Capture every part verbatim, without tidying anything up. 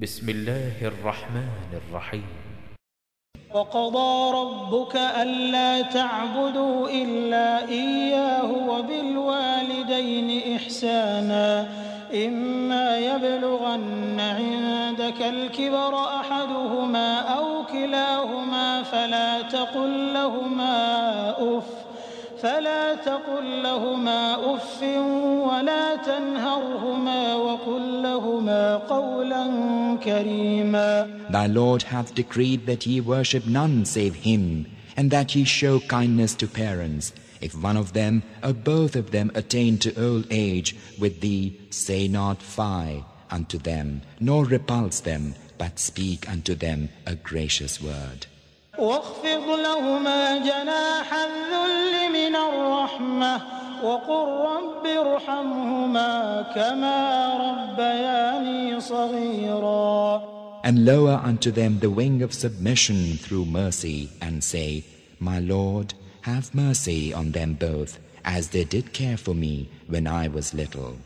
بسم الله الرحمن الرحيم. وقضى ربك ألا تعبدوا إلا إياه وبالوالدين إحسانا إما يبلغن عندك الكبر أحدهما أو كلاهما فلا تقل لهما أف فلا تقل لهما أف ولا تنهرهما وقل لهما قولا كريما. Thy Lord hath decreed that ye worship none save Him, and that ye show kindness to parents. If one of them or both of them attain to old age with thee, say not fie unto them, nor repulse them, but speak unto them a gracious word. واخفض لهما جناح الذل من الرحمة وقل رب ارحمهما كما ربياني صغيرا. And lower unto them the wing of submission through mercy, and say, My Lord, have mercy on them both, as they did care for me when I was little.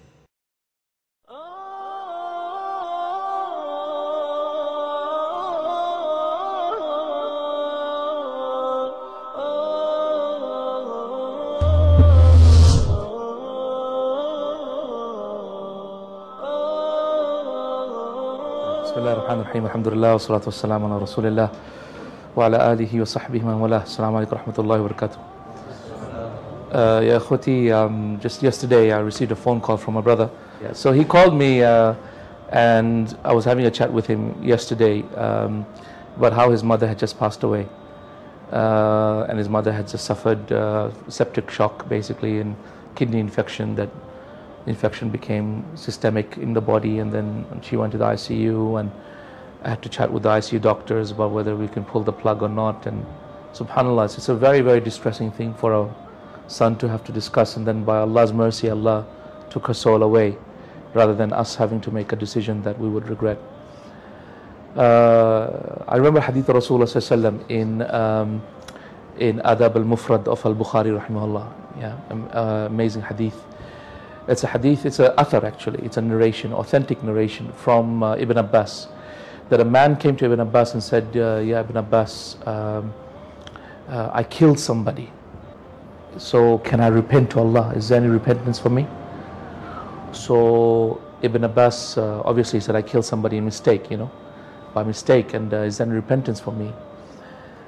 بسم الله الرحمن الرحيم. الحمد لله والصلاة والسلام على رسول الله وعلى آله وصحبه ومن والاه. السلام عليكم ورحمة الله وبركاته. Uh, يا أخوتي, um, just yesterday I received a phone call from a brother. Yes. So he called me uh, and I was having a chat with him yesterday um, about how his mother had just passed away uh, and his mother had just suffered uh, septic shock basically, and kidney infection. That infection became systemic in the body, and then she went to the I C U, and I had to chat with the I C U doctors about whether we can pull the plug or not. And subhanAllah, it's a very very distressing thing for a son to have to discuss, and then by Allah's mercy, Allah took her soul away rather than us having to make a decision that we would regret. uh, I remember hadith of Rasulullah in um, in Adab al-Mufrad of al-Bukhari rahimahullah. Yeah, um, uh, amazing hadith. It's a hadith, it's an athar actually, it's a narration, authentic narration from uh, Ibn Abbas, that a man came to Ibn Abbas and said, uh, yeah, Ibn Abbas, um, uh, I killed somebody, so can I repent to Allah? Is there any repentance for me? So Ibn Abbas uh, obviously said, I killed somebody in mistake, you know, by mistake, and uh, is there any repentance for me?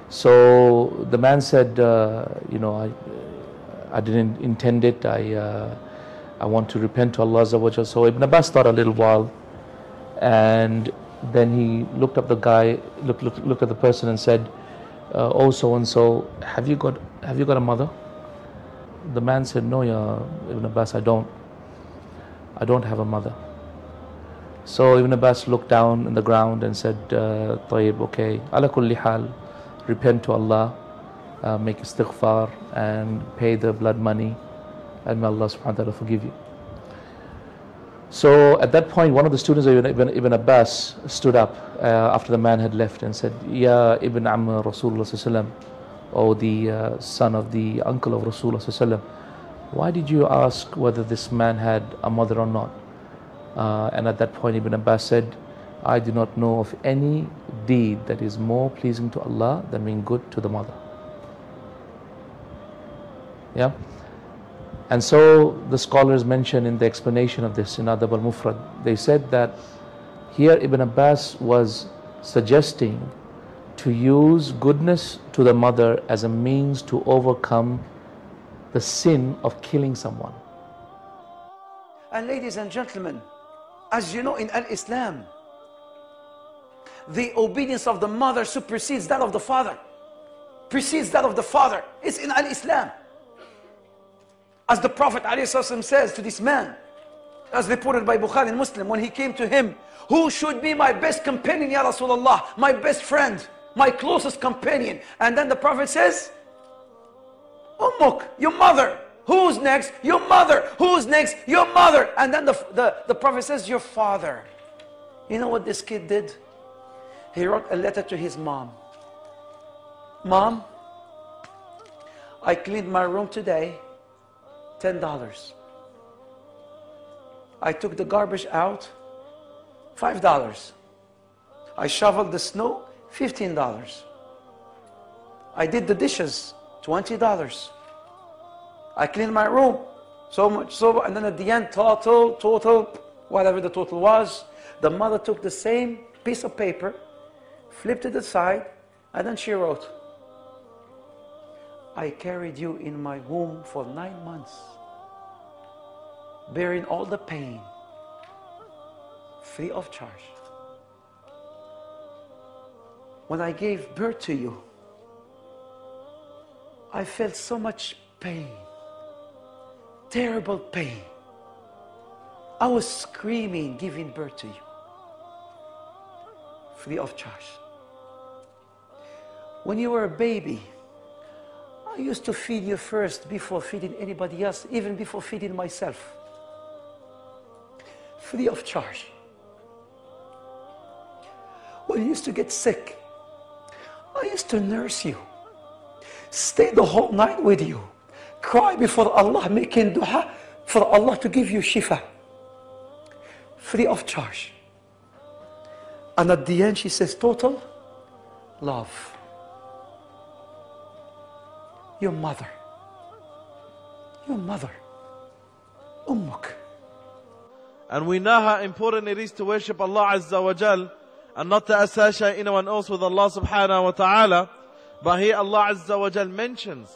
So the man said, uh, you know, I, I didn't intend it, I... Uh, I want to repent to Allah Azza wa Jalla. So Ibn Abbas thought a little while, and then he looked up the guy, looked looked, looked at the person and said, uh, "Oh, so and so, have you got have you got a mother?" The man said, "No, ya Ibn Abbas, I don't. I don't have a mother." So Ibn Abbas looked down in the ground and said, uh, "Tayyib, okay, ala kulli hal, repent to Allah, uh, make istighfar, and pay the blood money. And may Allah subhanahu wa ta'ala forgive you." So at that point, one of the students of Ibn, Ibn Abbas stood up uh, after the man had left and said, "Ya Ibn Amr Rasulullah, or the uh, son of the uncle of Rasulullah, why did you ask whether this man had a mother or not?" Uh, and at that point, Ibn Abbas said, "I do not know of any deed that is more pleasing to Allah than being good to the mother." Yeah. And so the scholars mention in the explanation of this in Adab al-Mufrad, they said that here Ibn Abbas was suggesting to use goodness to the mother as a means to overcome the sin of killing someone. And ladies and gentlemen, as you know, in Al-Islam, the obedience of the mother supersedes that of the father, precedes that of the father. It's in Al-Islam. As the Prophet ﷺ says to this man, as reported by Bukhari and Muslim, when he came to him, "Who should be my best companion, Ya Rasulullah, my best friend, my closest companion?" And then the Prophet says, "Ummuk, your mother. Who's next? Your mother. Who's next? Your mother." And then the, the, the Prophet says, "Your father." You know what this kid did? He wrote a letter to his mom. "Mom, I cleaned my room today. ten dollars. I took the garbage out, five dollars. I shoveled the snow, fifteen dollars. I did the dishes, twenty dollars. I cleaned my room, so much, so, and then at the end, total, total, whatever the total was, the mother took the same piece of paper, flipped it aside, and then she wrote, I carried you in my womb for nine months, bearing all the pain, free of charge. When I gave birth to you, I felt so much pain, terrible pain. I was screaming, giving birth to you, free of charge. When you were a baby, I used to feed you first before feeding anybody else, even before feeding myself, free of charge. When you used to get sick, I used to nurse you, stay the whole night with you, cry before Allah, making duha for Allah to give you shifa, free of charge. And at the end she says, total love. Your mother, your mother, ummuk. And we know how important it is to worship Allah Azza wa Jal and not to associate anyone else with Allah Subhanahu wa Ta'ala. But here Allah Azza wa Jal mentions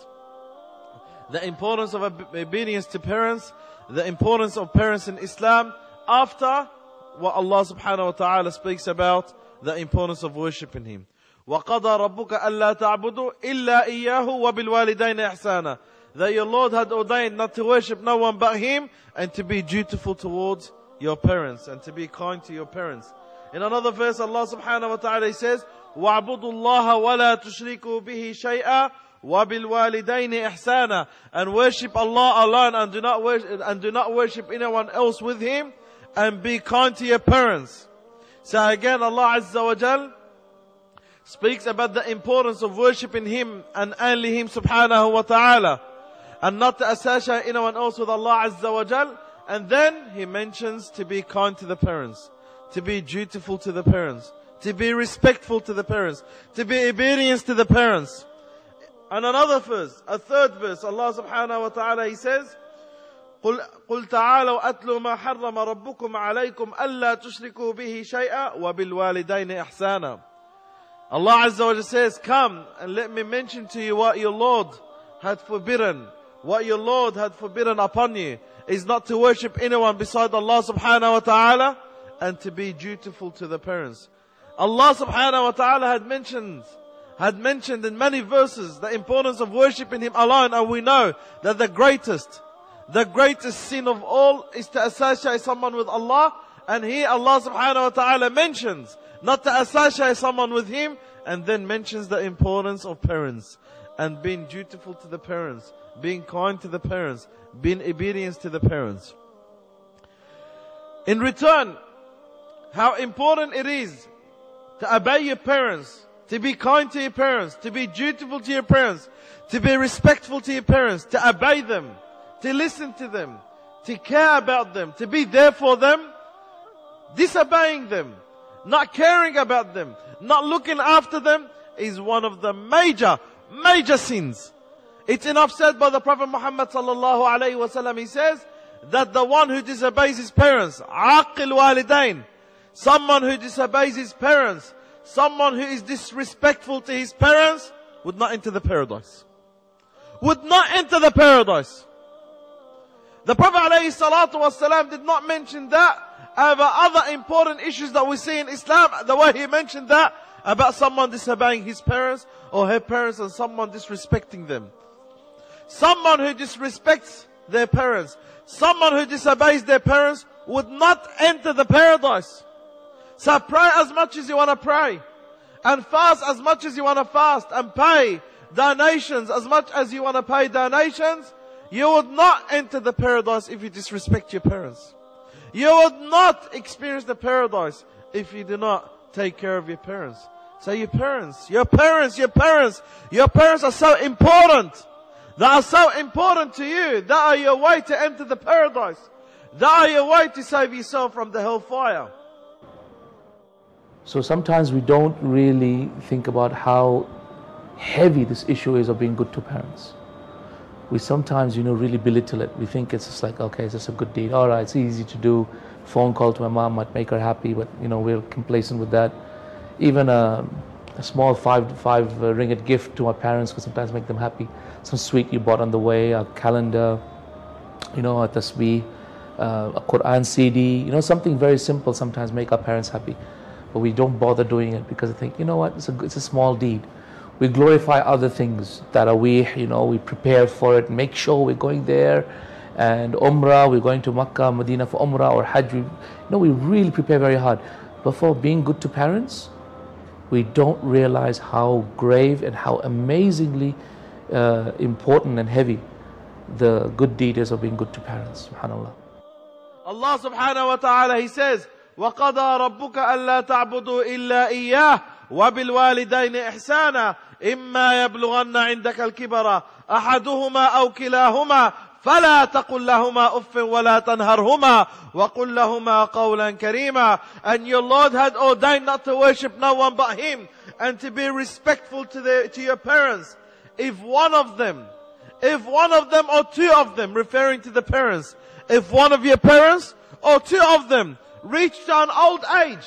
the importance of obedience to parents, the importance of parents in Islam, after what Allah Subhanahu wa Ta'ala speaks about the importance of worshipping Him. وَقَضَى رَبُّكَ أَلَّا تَعْبُدُوا إِلَّا إِيَّاهُ وَبِالْوَالِدَيْنِ إِحْسَانًا. That your Lord had ordained not to worship no one but Him, and to be dutiful towards your parents, and to be kind to your parents. In another verse, Allah Subhanahu wa Ta'ala says, وَاعْبُدُوا اللَّهَ وَلَا تُشْرِكُوا بِهِ شَيْئًا وَبِالْوَالِدَيْنِ إِحْسَانًا. And worship Allah alone, and do not worship, and do not worship anyone else with Him, and be kind to your parents. So again, Allah Azza wa Jal speaks about the importance of worshipping Him and only Him Subhanahu wa Ta'ala, and not to associate anyone else with Allah Azza wa Jal. And then He mentions to be kind to the parents, to be dutiful to the parents, to be respectful to the parents, to be obedient to the parents. And another verse, a third verse, Allah Subhanahu wa Ta'ala, He says, قل قل تعالوا أتلوا ما حرم ربكم عليكم ألا تشركوا به شيئا وبالوالدين إحسانا. Allah Azza wa Jalla says, come and let me mention to you what your Lord had forbidden. What your Lord had forbidden upon you is not to worship anyone beside Allah Subhanahu wa Ta'ala, and to be dutiful to the parents. Allah Subhanahu wa Ta'ala had mentioned had mentioned in many verses the importance of worshipping Him alone, and we know that the greatest The greatest sin of all is to associate someone with Allah. And here Allah Subhanahu wa Ta'ala mentions not to associate someone with Him, and then mentions the importance of parents, and being dutiful to the parents, being kind to the parents, being obedient to the parents. In return, how important it is to obey your parents, to be kind to your parents, to be dutiful to your parents, to be respectful to your parents, to obey them, to listen to them, to care about them, to be there for them. Disobeying them, not caring about them, not looking after them is one of the major, major sins. It's enough said by the Prophet Muhammad sallallahu alayhi wa sallam. He says that the one who disobeys his parents, عَاقِلْ وَالِدَيْن, someone who disobeys his parents, someone who is disrespectful to his parents, would not enter the paradise. Would not enter the paradise. The Prophet ﷺ did not mention that over other important issues that we see in Islam, the way he mentioned that about someone disobeying his parents or her parents, and someone disrespecting them. Someone who disrespects their parents, someone who disobeys their parents, would not enter the paradise. So pray as much as you want to pray, and fast as much as you want to fast, and pay donations as much as you want to pay donations. You would not enter the paradise if you disrespect your parents. You would not experience the paradise if you do not take care of your parents. So your parents, your parents, your parents, your parents are so important. They are so important to you. They are your way to enter the paradise. They are your way to save yourself from the hellfire. So sometimes we don't really think about how heavy this issue is of being good to parents. We sometimes, you know, really belittle it. We think it's just like, okay, it's just a good deed. All right, it's easy to do. Phone call to my mom might make her happy, but, you know, we're complacent with that. Even a, a small five, five ringgit gift to our parents could sometimes make them happy. Some sweet you bought on the way, a calendar, you know, a tasbih, uh, a Quran C D, you know, something very simple sometimes make our parents happy. But we don't bother doing it because I think, you know what, it's a, it's a small deed. We glorify other things, Taraweeh, you know, we prepare for it, make sure we're going there, and Umrah, we're going to Makkah, Medina for Umrah or Hajj. We, you know, we really prepare very hard. But for being good to parents, we don't realize how grave and how amazingly uh, important and heavy the good deed is of being good to parents, subhanAllah. Allah subhanahu wa ta'ala, He says, وَقَضَى رَبُّكَ أَلَّا تَعْبُدُوا إِلَّا إِيَّاهُ وَبِالْوَالِدَيْنِ إِحْسَانًا إما يبلغن عندك الكبر أحدهما أو كلاهما فلا تقل لهما أف ولا تنهرهما وقل لهما قولا كريما. And your Lord had ordained not to worship no one but Him and to be respectful to, their, to your parents. If one of them, if one of them or two of them, referring to the parents, if one of your parents or two of them reached an old age.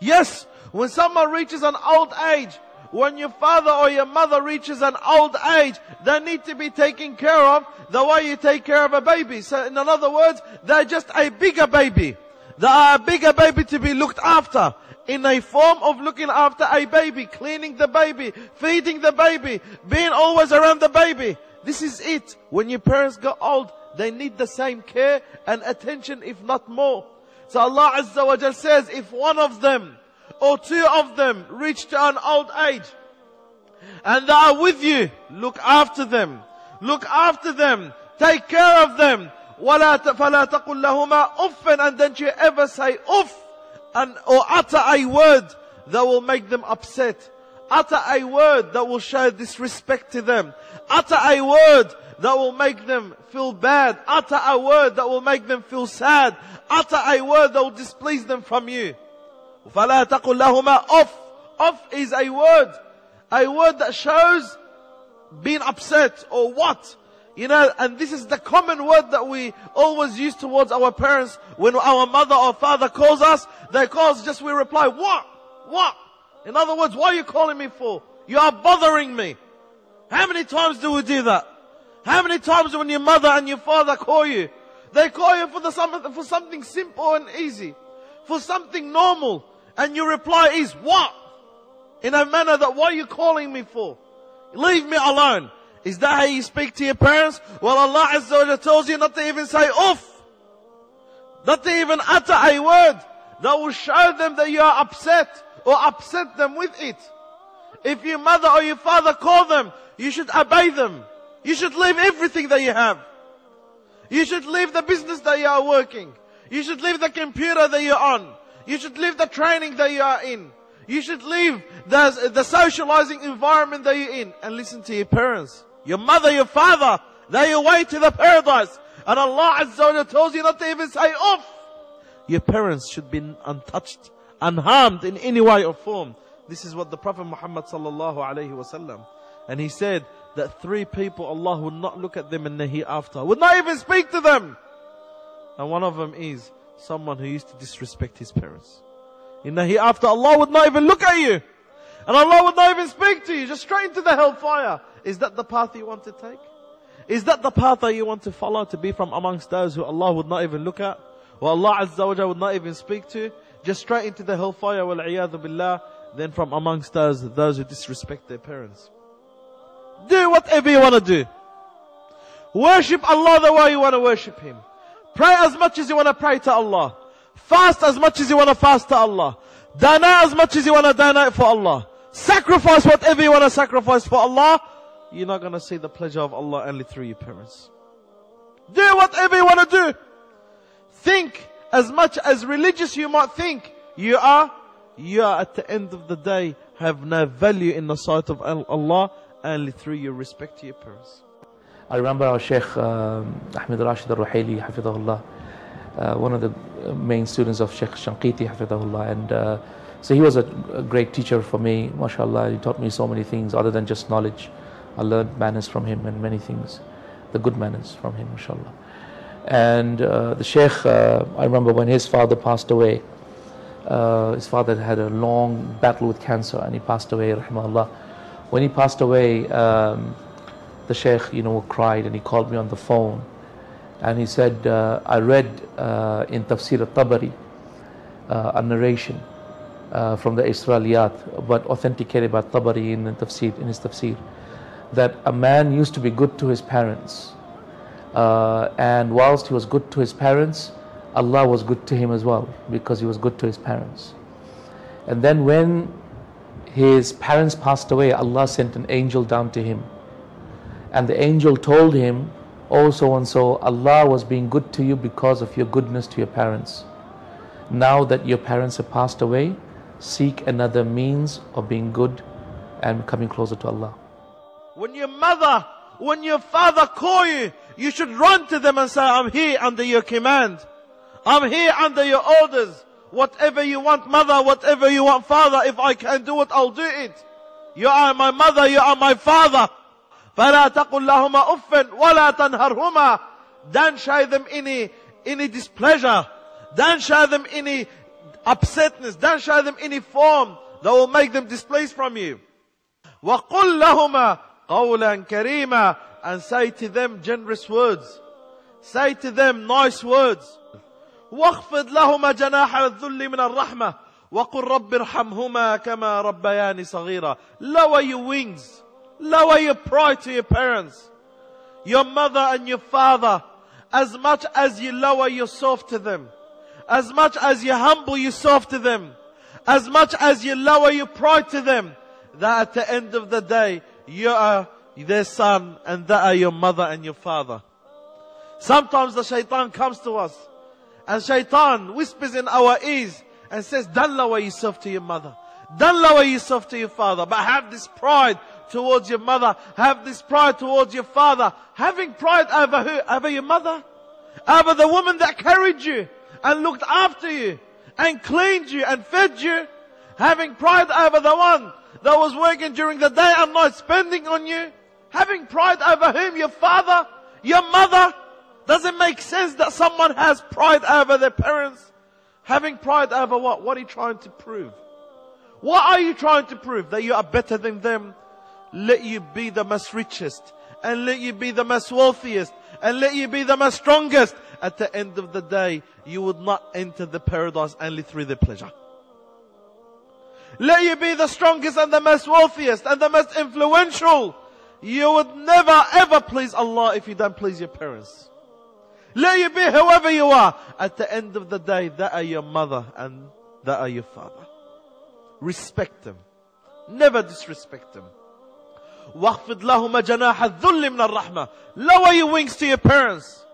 Yes, when someone reaches an old age, when your father or your mother reaches an old age, they need to be taken care of the way you take care of a baby. So in other words, they're just a bigger baby. They are a bigger baby to be looked after in a form of looking after a baby, cleaning the baby, feeding the baby, being always around the baby. This is it. When your parents get old, they need the same care and attention, if not more. So Allah Azza wa Jal says, if one of them or two of them reach to an old age and they are with you, look after them, look after them, take care of them. وَلَا فَلَا تَقُلْ لَهُمَا أُفٍّ. And don't you ever say uff and or utter a word that will make them upset, utter a word that will show disrespect to them, utter a word that will make them feel bad, utter a word that will make them feel sad, utter a word that will displease them from you. فَلَا تَقُلْ لَهُمَا أُفٍّ. Uff is a word, a word that shows being upset or what, you know. And this is the common word that we always use towards our parents. When our mother or father calls us, they call us, just we reply, what? What? In other words, what are you calling me for? You are bothering me. How many times do we do that? How many times when your mother and your father call you, they call you for, the, for something simple and easy, for something normal, and your reply is, what? In a manner that, what are you calling me for? Leave me alone. Is that how you speak to your parents? Well, Allah Azza wa Jalla tells you not to even say uff, not to even utter a word that will show them that you are upset or upset them with it. If your mother or your father call them, you should obey them. You should leave everything that you have. You should leave the business that you are working. You should leave the computer that you're on. You should leave the training that you are in. You should leave the, the socializing environment that you're in. And listen to your parents. Your mother, your father, they're your way to the paradise. And Allah Azza wa Jalla tells you not to even say off. Your parents should be untouched, unharmed in any way or form. This is what the Prophet Muhammad sallallahu alayhi wa sallam. And he said that three people, Allah would not look at them in the hereafter, would not even speak to them. And one of them is someone who used to disrespect his parents. In the hereafter, Allah would not even look at you. And Allah would not even speak to you. Just straight into the hellfire. Is that the path you want to take? Is that the path that you want to follow, to be from amongst those who Allah would not even look at? Or Allah Azza wa Jalla would not even speak to? Just straight into the hellfire, wal-iyadhu billah. Then from amongst those, those who disrespect their parents. Do whatever you want to do. Worship Allah the way you want to worship Him. Pray as much as you want to pray to Allah. Fast as much as you want to fast to Allah. Dana as much as you want to donate for Allah. Sacrifice whatever you want to sacrifice for Allah. You're not going to see the pleasure of Allah only through your parents. Do whatever you want to do. Think as much as religious you might think you are. You are at the end of the day have no value in the sight of Allah only through your respect to your parents. I remember our Sheikh uh, Ahmed Rashid al-Ruhaili, hafidhahullah, uh, one of the main students of Sheikh Shanqiti, hafidhahullah, and uh, So he was a great teacher for me, mashallah. He taught me so many things other than just knowledge. I learned manners from him and many things, the good manners from him, mashallah. And uh, the Sheikh, uh, I remember when his father passed away, uh, his father had a long battle with cancer and he passed away, rahimahullah. When he passed away, um, the Sheikh, you know, cried and he called me on the phone and he said, uh, I read uh, in Tafsir al-Tabari, uh, a narration uh, from the Isra'iliyat, but authenticated by Tabari in, tafsir, in his Tafsir, that a man used to be good to his parents. Uh, and whilst he was good to his parents, Allah was good to him as well, because he was good to his parents. And then when his parents passed away, Allah sent an angel down to him. And the angel told him, oh so and so, Allah was being good to you because of your goodness to your parents. Now that your parents have passed away, seek another means of being good and coming closer to Allah. When your mother, when your father call you, you should run to them and say, I'm here under your command. I'm here under your orders. Whatever you want, mother, whatever you want, father, if I can do it, I'll do it. You are my mother, you are my father. فَلَا تَقُلْ لَهُمَا أُفٍّ وَلَا تَنْهَرْهُمَا. Don't show them any, any displeasure. Don't show them any upsetness. Don't show them any form that will make them displaced from you. وَقُلْ لَهُمَا قَوْلًا كَرِيمًا. And say to them generous words. Say to them nice words. وَاخْفِضْ لَهُمَا جَنَاحَ الذُّلِّ مِنَ الرَّحْمَةِ وَقُلْ رَبِّ ارْحَمْهُمَا كَمَا رَبَّيَانِ صَغِيرًا. Lower your wings. Lower your pride to your parents, your mother and your father, as much as you lower yourself to them, as much as you humble yourself to them, as much as you lower your pride to them, that at the end of the day, you are their son and they are your mother and your father. Sometimes the shaitan comes to us and shaitan whispers in our ears and says, don't lower yourself to your mother, don't lower yourself to your father, but have this pride towards your mother, have this pride towards your father. Having pride over who? Over your mother, over the woman that carried you and looked after you and cleaned you and fed you. Having pride over the one that was working during the day and night spending on you. Having pride over whom? Your father, your mother. Doesn't make sense that someone has pride over their parents. Having pride over what? What are you trying to prove? What are you trying to prove? That you are better than them? Let you be the most richest, and let you be the most wealthiest, and let you be the most strongest. At the end of the day, you would not enter the paradise only through the pleasure. Let you be the strongest and the most wealthiest and the most influential. You would never ever please Allah if you don't please your parents. Let you be whoever you are. At the end of the day, they are your mother and they are your father. Respect them. Never disrespect them. وَاخْفِضْ لَهُمَا جَنَاحَ الذُّلِّ مِنَ الرَّحْمَةِ. Lower your wings to your parents.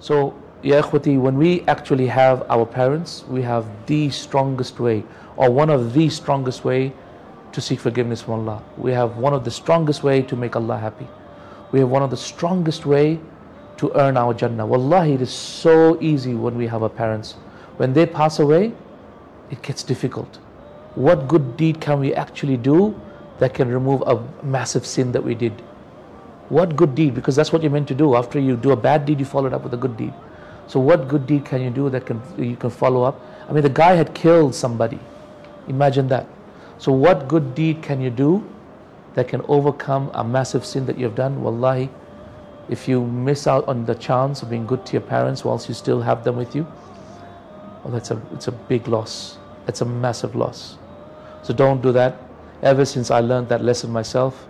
So, ya ikhwati, when we actually have our parents, we have the strongest way, or one of the strongest way to seek forgiveness from Allah. We have one of the strongest way to make Allah happy. We have one of the strongest way to earn our Jannah. Wallahi, it is so easy when we have our parents. When they pass away, it gets difficult. What good deed can we actually do that can remove a massive sin that we did? What good deed? Because that's what you're meant to do. After you do a bad deed, you follow it up with a good deed. So what good deed can you do that can you can follow up? I mean, the guy had killed somebody. Imagine that. So what good deed can you do that can overcome a massive sin that you've done? Wallahi, if you miss out on the chance of being good to your parents whilst you still have them with you, well, that's a, it's a big loss. That's a massive loss. So don't do that. Ever since I learned that lesson myself,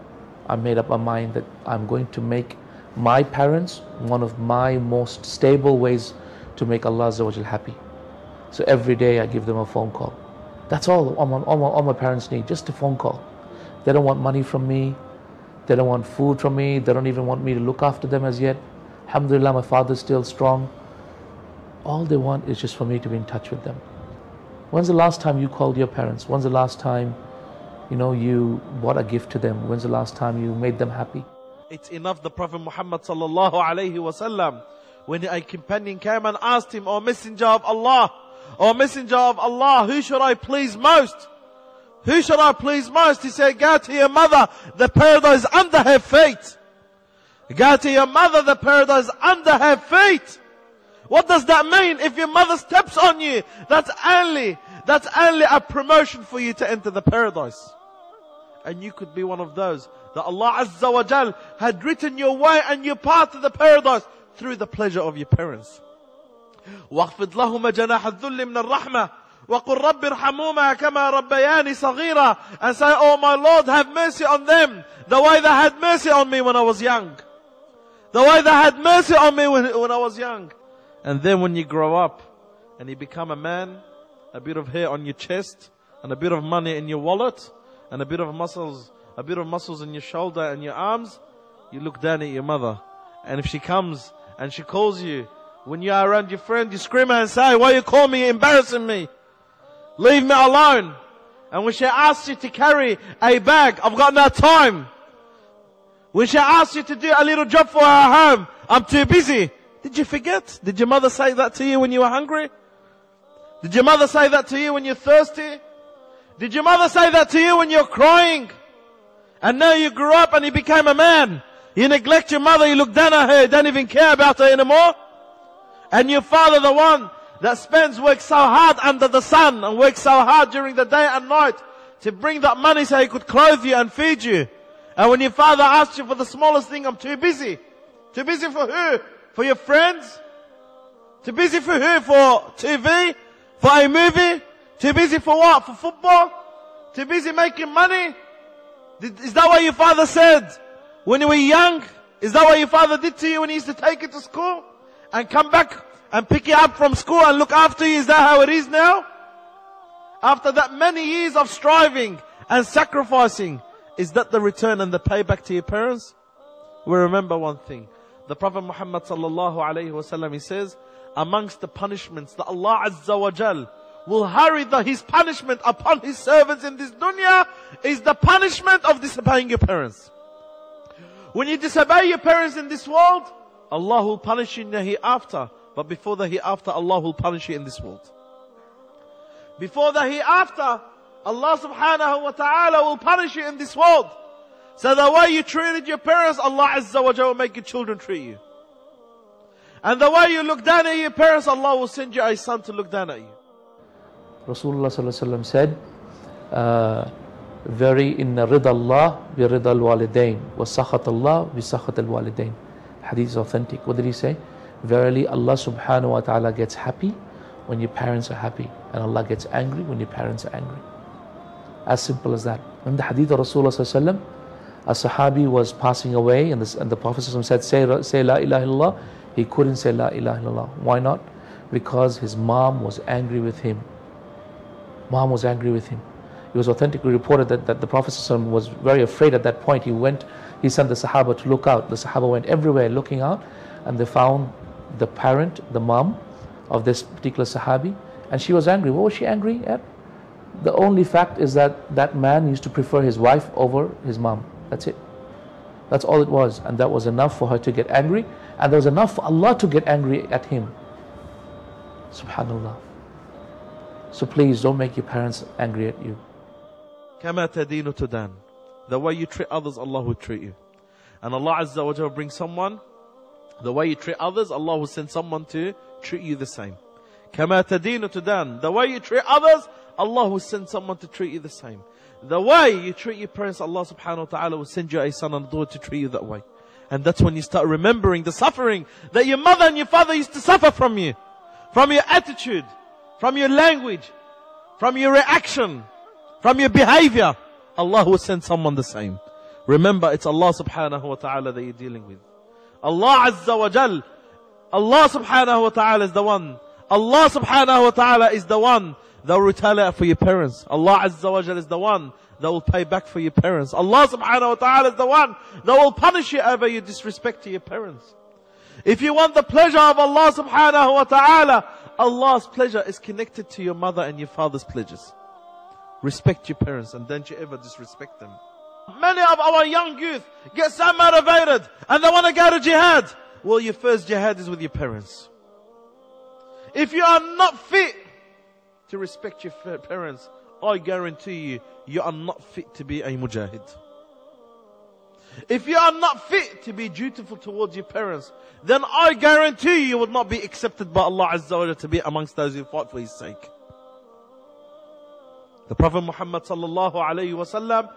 I made up my mind that I'm going to make my parents one of my most stable ways to make Allah Azza wa Jal happy. So every day I give them a phone call. That's all, all, my, all, my, all my parents need, just a phone call. They don't want money from me, they don't want food from me, they don't even want me to look after them as yet. Alhamdulillah, my father's still strong. All they want is just for me to be in touch with them. When's the last time you called your parents? When's the last time, you know, you bought a gift to them? When's the last time you made them happy? It's enough the Prophet Muhammad sallallahu alayhi wa sallam, when a companion came and asked him, O Messenger of Allah, O Messenger of Allah, who should I please most? Who should I please most? He said, go to your mother, the paradise under her feet. Go to your mother, the paradise under her feet. What does that mean? If your mother steps on you, that's only, that's only a promotion for you to enter the paradise. And you could be one of those that Allah Azza wa Jal had written your way and your path to the paradise through the pleasure of your parents. وَاخْفِضْ لَهُمَ جَنَاحَ الذُّلِّ مِنَ الرَّحْمَةِ وَقُلْ رَبِّ ارْحَمُومَا كَمَا رَبَّيَانِي صَغِيرًا. And say, oh my Lord, have mercy on them the way they had mercy on me when I was young. The way they had mercy on me when, when I was young. And then when you grow up and you become a man, a bit of hair on your chest and a bit of money in your wallet and a bit of muscles, a bit of muscles in your shoulder and your arms, you look down at your mother. And if she comes and she calls you, when you are around your friend, you scream and say, why you call me? You're embarrassing me. Leave me alone. And when she asks you to carry a bag, I've got no time. When she asks you to do a little job for her home, I'm too busy. Did you forget? Did your mother say that to you when you were hungry? Did your mother say that to you when you're thirsty? Did your mother say that to you when you're crying? And now you grew up and you became a man. You neglect your mother, you look down at her, you don't even care about her anymore. And your father, the one that spends, works so hard under the sun and works so hard during the day and night to bring that money so he could clothe you and feed you. And when your father asks you for the smallest thing, I'm too busy. Too busy for who? For your friends? Too busy for who? For T V? For a movie? Too busy for what? For football? Too busy making money? Is that what your father said when you were young? Is that what your father did to you when he used to take you to school? And come back and pick you up from school and look after you? Is that how it is now? After that many years of striving and sacrificing, is that the return and the payback to your parents? We remember one thing. The Prophet Muhammad sallallahu alayhi wa sallam, he says, amongst the punishments that Allah Azza wa Jal will hurry the, his punishment upon his servants in this dunya is the punishment of disobeying your parents. When you disobey your parents in this world, Allah will punish you in the hereafter. But before the hereafter, Allah will punish you in this world. Before the hereafter, Allah subhanahu wa ta'ala will punish you in this world. So the way you treated your parents, Allah Azza wa Jalla will make your children treat you. And the way you look down at your parents, Allah will send you a son to look down at you. Rasulullah sallallahu alayhi wa sallam said, uh, very inna ridha Allah bi ridha al-walidain, wa sakhat Allah bi sakhat al-walidain. Hadith is authentic. What did he say? Verily Allah subhanahu wa ta'ala gets happy when your parents are happy, and Allah gets angry when your parents are angry. As simple as that. In the hadith of Rasulullah sallallahu alayhi wa sallam, a sahabi was passing away, and, this, and the Prophet said, say, say la ilaha illallah. He couldn't say la ilaha illallah. Why not? Because his mom was angry with him. Mom was angry with him. It was authentically reported that, that the Prophet was very afraid at that point. He went, he sent the Sahaba to look out. The Sahaba went everywhere looking out, and they found the parent, the mom of this particular Sahabi, and she was angry. What was she angry at? The only fact is that that man used to prefer his wife over his mom. That's it. That's all it was. And that was enough for her to get angry, and there was enough for Allah to get angry at him. SubhanAllah. So please don't make your parents angry at you. كَمَا تَدِينُ تُدَانُ. The way you treat others, Allah will treat you. And Allah Azza wa Jalla brings someone, the way you treat others, Allah will send someone to treat you the same. كَمَا تَدِينُ تُدَانُ. The way you treat others, Allah will send someone to treat you the same. The way you treat your parents, Allah subhanahu wa ta'ala will send you a son and a daughter to treat you that way. And that's when you start remembering the suffering that your mother and your father used to suffer from you. From your attitude, from your language, from your reaction, from your behavior. Allah will send someone the same. Remember, it's Allah subhanahu wa ta'ala that you're dealing with. Allah Azza wa Jal, Allah subhanahu wa ta'ala is the one. Allah subhanahu wa ta'ala is the one that will retaliate for your parents. Allah Azza wa Jal is the one that will pay back for your parents. Allah subhanahu wa ta'ala is the one that will punish you over your disrespect to your parents. If you want the pleasure of Allah subhanahu wa ta'ala, Allah's pleasure is connected to your mother and your father's pleasures. Respect your parents, and don't you ever disrespect them. Many of our young youth get so motivated and they want to go to jihad. Well, your first jihad is with your parents. If you are not fit to respect your parents, I guarantee you, you are not fit to be a mujahid. If you are not fit to be dutiful towards your parents, then I guarantee you, you would not be accepted by Allah Azza wa Jalla to be amongst those who fight for His sake. The Prophet Muhammad sallallahu alayhi wa sallam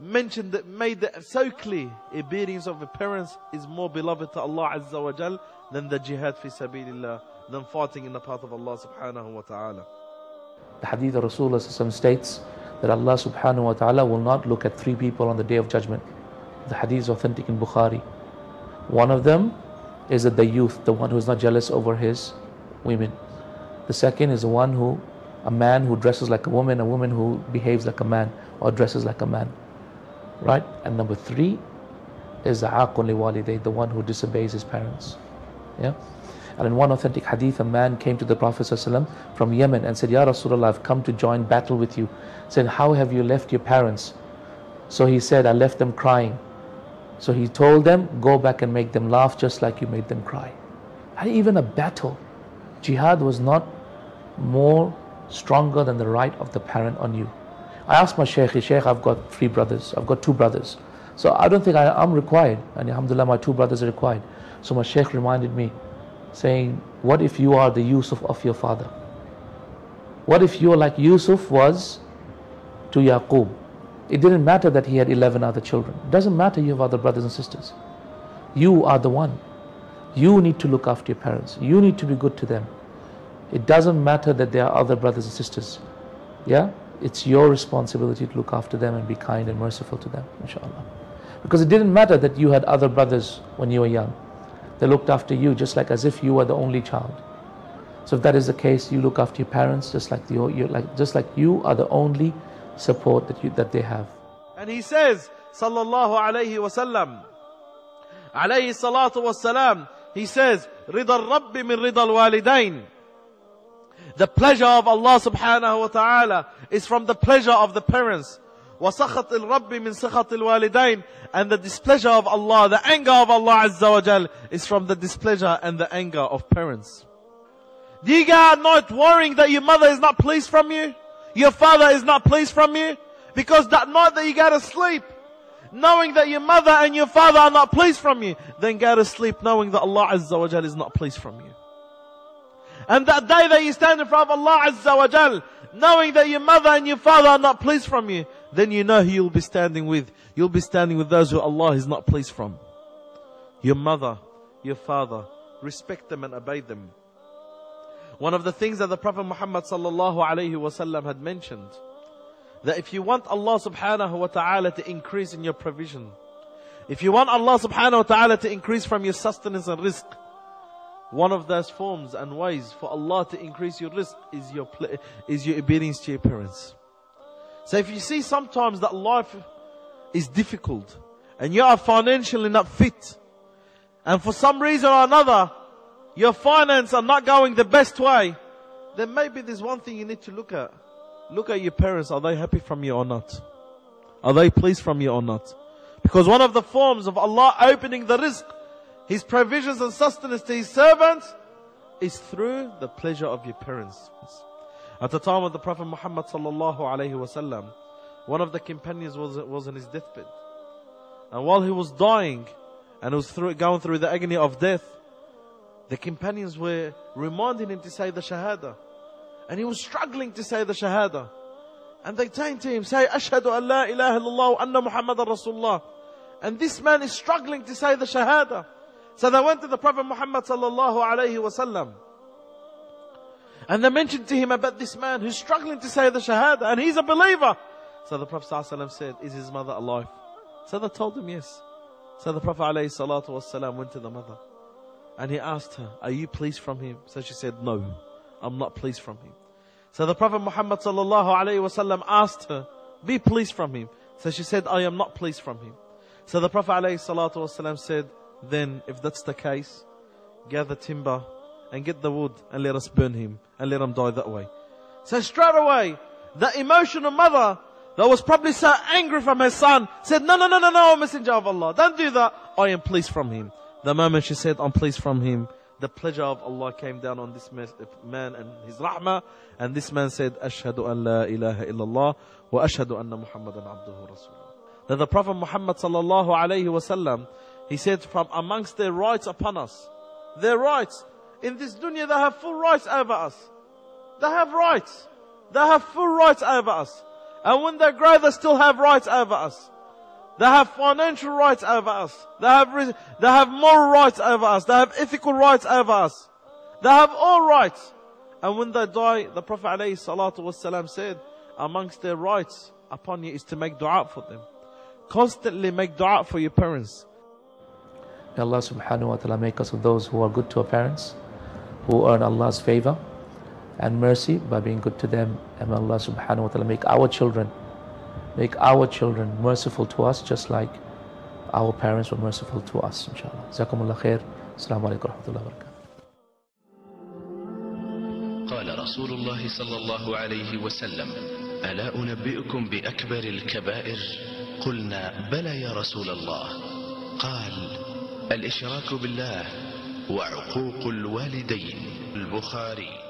mentioned that, made that so clear, obedience of the parents is more beloved to Allah Azza wa Jal than the jihad fi sabilillah, than fighting in the path of Allah subhanahu wa ta'ala. The hadith of Rasulullah states that Allah subhanahu wa ta'ala will not look at three people on the day of judgment. The hadith is authentic in Bukhari. One of them is that the youth, the one who is not jealous over his women. The second is the one who, a man who dresses like a woman, a woman who behaves like a man or dresses like a man. Right? And number three is the عاقٌ لوالديه, the one who disobeys his parents. Yeah? And in one authentic hadith, a man came to the Prophet ﷺ from Yemen and said, Ya Rasulullah, I've come to join battle with you. He said, how have you left your parents? So he said, I left them crying. So he told them, go back and make them laugh just like you made them cry. And even a battle, jihad was not more stronger than the right of the parent on you. I asked my Shaykh, Shaykh, I've got three brothers, I've got two brothers. So I don't think I, I'm required. And alhamdulillah, my two brothers are required. So my Shaykh reminded me, saying, what if you are the Yusuf of your father? What if you are like Yusuf was to Yaqub? It didn't matter that he had eleven other children. It doesn't matter you have other brothers and sisters. You are the one. You need to look after your parents. You need to be good to them. It doesn't matter that there are other brothers and sisters. Yeah? It's your responsibility to look after them and be kind and merciful to them, inshallah. Because it didn't matter that you had other brothers when you were young. They looked after you just like as if you were the only child. So if that is the case, you look after your parents just like, the, you're like, just like you are the only support that, you, that they have. And he says, sallallahu alayhi wa sallam, alayhi salatu wa salam, he says, Ridal Rabbi min Ridal Walidain. The pleasure of Allah subhanahu wa ta'ala is from the pleasure of the parents. وَسَخَطِ الْرَبِّ مِنْ سَخَطِ الْوَالِدَيْنِ. And the displeasure of Allah, the anger of Allah Azza wa Jal, is from the displeasure and the anger of parents. Do you get annoyed worrying that your mother is not pleased from you? Your father is not pleased from you? Because that night that you go to sleep, knowing that your mother and your father are not pleased from you, then go to sleep knowing that Allah Azza wa Jal is not pleased from you. And that day that you stand in front of Allah Azza wa Jal, knowing that your mother and your father are not pleased from you, then you know who you'll be standing with. You'll be standing with those who Allah is not pleased from. Your mother, your father, respect them and obey them. One of the things that the Prophet Muhammad sallallahu alayhi wa sallam had mentioned, that if you want Allah subhanahu wa ta'ala to increase in your provision, if you want Allah subhanahu wa ta'ala to increase from your sustenance and rizq, one of those forms and ways for Allah to increase your rizq is your, is your obedience to your parents. So if you see sometimes that life is difficult and you are financially not fit, and for some reason or another your finances are not going the best way, then maybe there's one thing you need to look at. Look at your parents. Are they happy from you or not? Are they pleased from you or not? Because one of the forms of Allah opening the rizq, His provisions and sustenance to His servants, is through the pleasure of your parents. At the time of the Prophet Muhammad sallallahu alayhi wasallam, one of the companions was, was on his deathbed. And while he was dying, and was through, going through the agony of death, the companions were reminding him to say the shahada. And he was struggling to say the shahada. And they turned to him, say, Ashhadu an la ilaha illallah, anna Muhammadan Rasulullah. And this man is struggling to say the shahada. So they went to the Prophet Muhammad sallallahu alayhi wa sallam. And they mentioned to him about this man who's struggling to say the shahada and he's a believer. So the Prophet sallallahu alayhi wa sallam said, is his mother alive? So they told him yes. So the Prophet alayhi salatu wa sallam went to the mother and he asked her, are you pleased from him? So she said, no, I'm not pleased from him. So the Prophet Muhammad sallallahu alayhi wa sallam asked her, be pleased from him. So she said, I am not pleased from him. So the Prophet alayhi salatu wa sallam said, then if that's the case, gather timber and get the wood and let us burn him and let him die that way. So straight away, the emotional mother that was probably so angry from her son said, no, no, no, no, no, Messenger of Allah, don't do that. I am pleased from him. The moment she said, I'm pleased from him, the pleasure of Allah came down on this man and his rahmah. And this man said, Ashhadu an la ilaha illallah wa ashhadu anna Muhammadan abduhu rasulullah. That the Prophet Muhammad sallallahu alayhi wasallam, he said, from amongst their rights upon us, their rights, in this dunya they have full rights over us. They have rights. They have full rights over us. And when they grow, they still have rights over us. They have financial rights over us. They have, they have moral rights over us. They have ethical rights over us. They have all rights. And when they die, the Prophet ﷺ said, amongst their rights upon you is to make du'a for them. Constantly make du'a for your parents. May Allah subhanahu wa ta'ala make us of those who are good to our parents, who earn Allah's favor and mercy by being good to them. And may Allah subhanahu wa ta'ala make our children Make our children merciful to us, just like our parents were merciful to us, inshallah. Jazakumullah khair. Assalamu alaikum wa rahmatullahi wa barakatuh. قال رسول الله صلى الله عليه وسلم ألا أنبئكم بأكبر الكبائر قلنا بلى يا رسول الله قال الإشراك بالله وعقوق الوالدين البخاري